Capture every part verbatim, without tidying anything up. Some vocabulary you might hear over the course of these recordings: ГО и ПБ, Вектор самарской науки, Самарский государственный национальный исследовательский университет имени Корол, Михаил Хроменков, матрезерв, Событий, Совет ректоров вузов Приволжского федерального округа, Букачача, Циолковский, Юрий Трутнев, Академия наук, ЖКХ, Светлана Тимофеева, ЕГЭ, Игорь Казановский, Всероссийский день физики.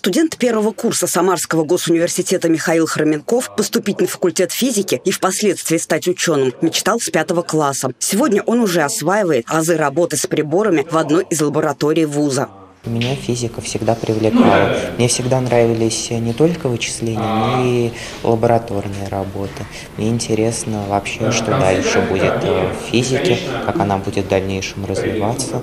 Студент первого курса Самарского госуниверситета Михаил Хроменков поступить на факультет физики и впоследствии стать ученым мечтал с пятого класса. Сегодня он уже осваивает азы работы с приборами в одной из лабораторий вуза. Меня физика всегда привлекала. Мне всегда нравились не только вычисления, но и лабораторные работы. Мне интересно вообще, что дальше будет в физике, как она будет в дальнейшем развиваться.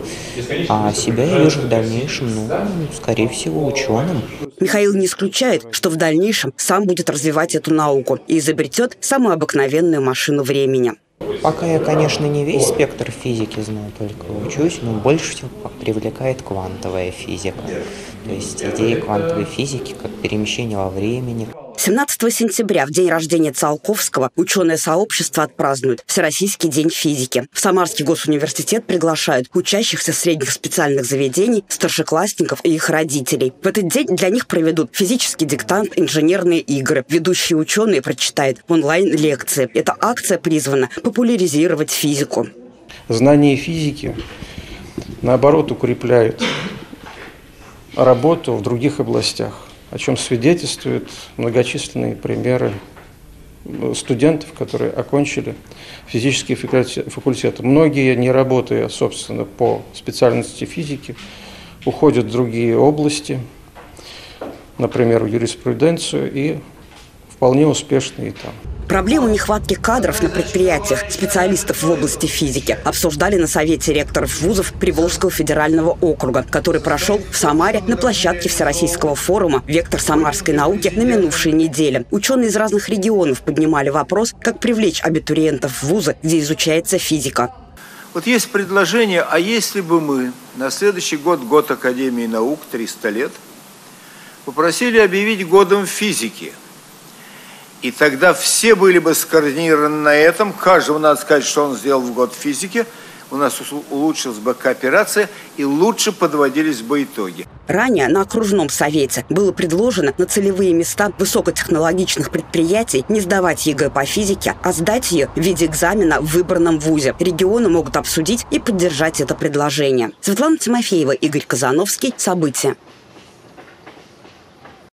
А себя я вижу в дальнейшем, ну, скорее всего, ученым. Михаил не исключает, что в дальнейшем сам будет развивать эту науку и изобретет самую обыкновенную машину времени. Пока я, конечно, не весь спектр физики знаю, только учусь, но больше всего привлекает квантовая физика. То есть идея квантовой физики как перемещение во времени. семнадцатого сентября, в день рождения Циолковского, ученое сообщество отпразднует Всероссийский день физики. В Самарский госуниверситет приглашают учащихся средних специальных заведений, старшеклассников и их родителей. В этот день для них проведут физический диктант, инженерные игры. Ведущий ученый прочитает онлайн-лекции. Эта акция призвана популяризировать физику. Знание физики, наоборот, укрепляет работу в других областях, о чем свидетельствуют многочисленные примеры студентов, которые окончили физические факультеты. Многие, не работая, собственно, по специальности физики, уходят в другие области, например, в юриспруденцию, и вполне успешно и там. Проблему нехватки кадров на предприятиях специалистов в области физики обсуждали на Совете ректоров вузов Приволжского федерального округа, который прошел в Самаре на площадке Всероссийского форума «Вектор самарской науки» на минувшей неделе. Ученые из разных регионов поднимали вопрос, как привлечь абитуриентов в вузы, где изучается физика. Вот есть предложение, а если бы мы на следующий год, год Академии наук, триста лет, попросили объявить годом физики, и тогда все были бы скоординированы на этом. Каждому надо сказать, что он сделал в год физики. У нас улучшилась бы кооперация и лучше подводились бы итоги. Ранее на окружном совете было предложено на целевые места высокотехнологичных предприятий не сдавать ЕГЭ по физике, а сдать ее в виде экзамена в выбранном вузе. Регионы могут обсудить и поддержать это предложение. Светлана Тимофеева, Игорь Казановский. События.